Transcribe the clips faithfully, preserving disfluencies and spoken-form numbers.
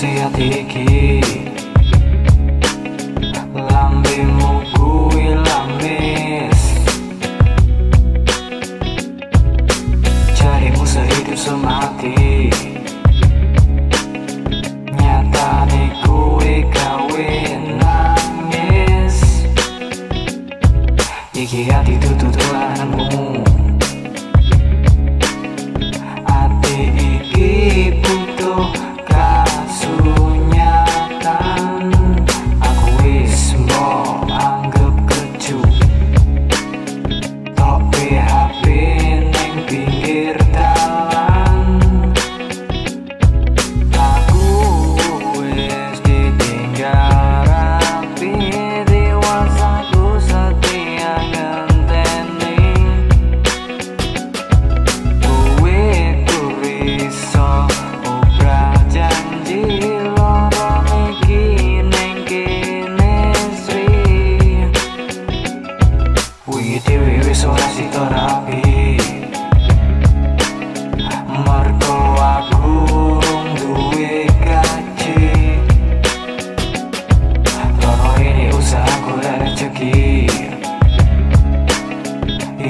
sehat iki lambemu kuwi lamis jarimu sehidup semati nyatane kuwi gawe nangis iki hati tuturanmu ati iki butuh kasunyatan. Aku wis mau anggap keju tok P H P ning pinggir dalan. Aku wis ditinggal rapi diwasaku setia ngenteni kuwi kuwi iso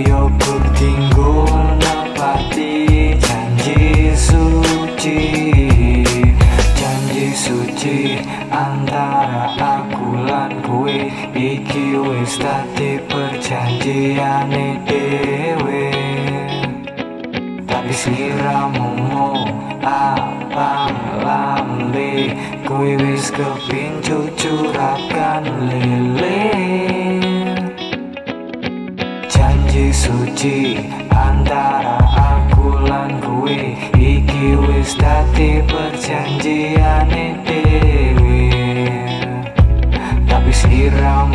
yo kutinggu nepati janji suci, janji suci antara aku lan kowe iki wis dadi perjanjiane dhewe. Tapi sliramu abang lambe kowe wis kepincut curakan lele. Janji suci antara aku lan kowe iki wis dadi perjanjiane dhewe. Tapi sliramu